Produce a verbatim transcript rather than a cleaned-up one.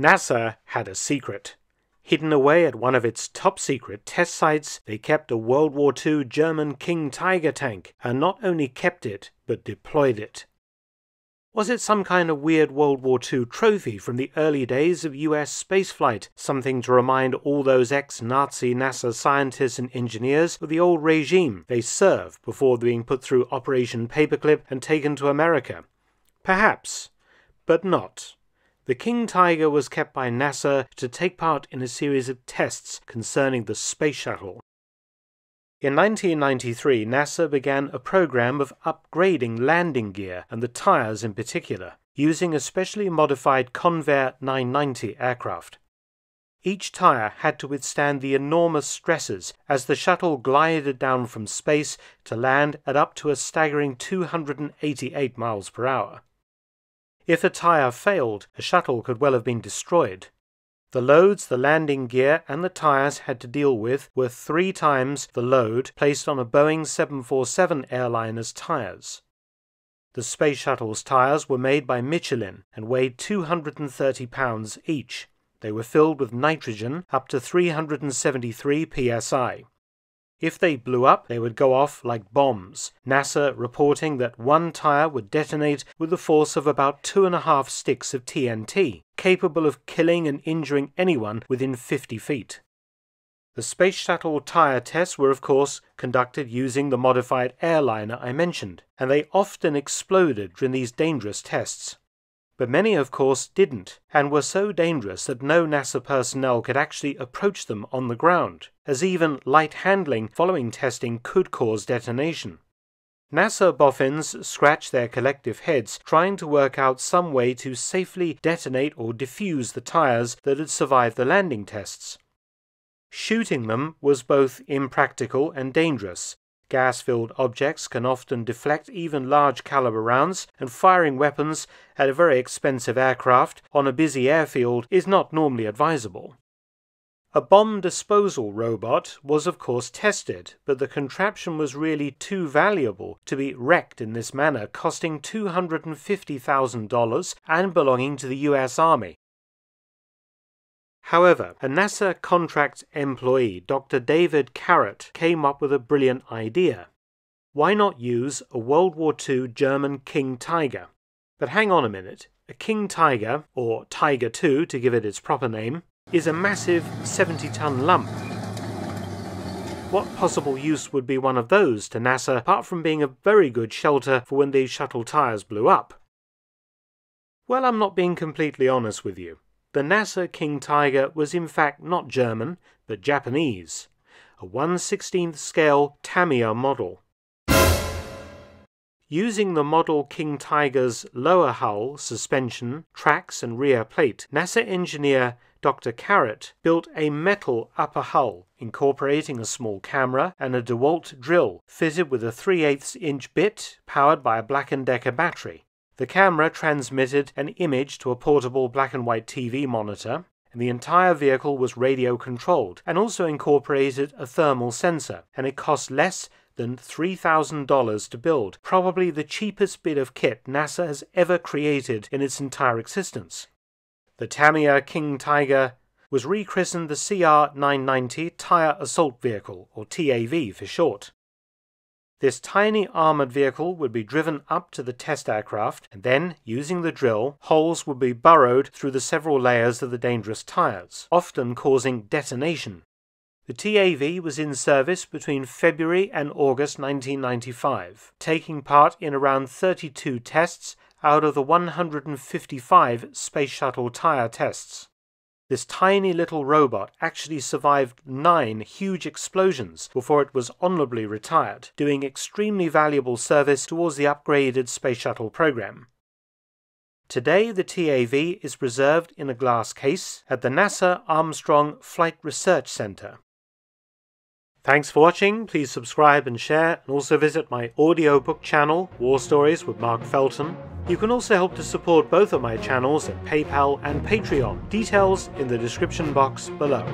NASA had a secret. Hidden away at one of its top-secret test sites, they kept a World War Two German King Tiger tank, and not only kept it, but deployed it. Was it some kind of weird World War Two trophy from the early days of U S spaceflight, something to remind all those ex-Nazi NASA scientists and engineers of the old regime they served before being put through Operation Paperclip and taken to America? Perhaps, but not. The King Tiger was kept by NASA to take part in a series of tests concerning the Space Shuttle. In nineteen ninety-three, NASA began a program of upgrading landing gear, and the tires in particular, using a specially modified Convair nine ninety aircraft. Each tire had to withstand the enormous stresses as the shuttle glided down from space to land at up to a staggering two hundred eighty-eight miles per hour. If a tire failed, a shuttle could well have been destroyed. The loads the landing gear and the tyres had to deal with were three times the load placed on a Boeing seven forty-seven airliner's tyres. The Space Shuttle's tyres were made by Michelin and weighed two hundred thirty pounds each. They were filled with nitrogen up to three hundred seventy-three P S I. If they blew up, they would go off like bombs, NASA reporting that one tyre would detonate with the force of about two and a half sticks of T N T, capable of killing and injuring anyone within fifty feet. The Space Shuttle tyre tests were, of course, conducted using the modified airliner I mentioned, and they often exploded during these dangerous tests. But many, of course, didn't, and were so dangerous that no NASA personnel could actually approach them on the ground, as even light handling following testing could cause detonation. NASA boffins scratched their collective heads, trying to work out some way to safely detonate or defuse the tires that had survived the landing tests. Shooting them was both impractical and dangerous. Gas-filled objects can often deflect even large-caliber rounds, and firing weapons at a very expensive aircraft on a busy airfield is not normally advisable. A bomb disposal robot was of course tested, but the contraption was really too valuable to be wrecked in this manner, costing two hundred fifty thousand dollars and belonging to the U S Army. However, a NASA contract employee, Doctor David Carrott, came up with a brilliant idea. Why not use a World War Two German King Tiger? But hang on a minute. A King Tiger, or Tiger two to give it its proper name, is a massive seventy-ton lump. What possible use would be one of those to NASA apart from being a very good shelter for when these shuttle tires blew up? Well, I'm not being completely honest with you. The NASA King Tiger was in fact not German, but Japanese, a one sixteenth scale Tamiya model. Using the model King Tiger's lower hull, suspension, tracks and rear plate, NASA engineer Doctor Carrott built a metal upper hull, incorporating a small camera and a DeWalt drill, fitted with a three eighths inch bit powered by a Black and Decker battery. The camera transmitted an image to a portable black and white T V monitor, and the entire vehicle was radio controlled, and also incorporated a thermal sensor, and it cost less than three thousand dollars to build, probably the cheapest bit of kit NASA has ever created in its entire existence. The Tamiya King Tiger was rechristened the C R nine ninety Tire Assault Vehicle, or T A V for short. This tiny armoured vehicle would be driven up to the test aircraft, and then, using the drill, holes would be burrowed through the several layers of the dangerous tyres, often causing detonation. The T A V was in service between February and August nineteen ninety-five, taking part in around thirty-two tests out of the one hundred fifty-five Space Shuttle tyre tests. This tiny little robot actually survived nine huge explosions before it was honorably retired, doing extremely valuable service towards the upgraded Space Shuttle program. Today, the T A V is preserved in a glass case at the NASA Armstrong Flight Research Centre. Thanks for watching. Please subscribe and share, and also visit my audiobook channel, War Stories with Mark Felton. You can also help to support both of my channels at PayPal and Patreon. Details in the description box below.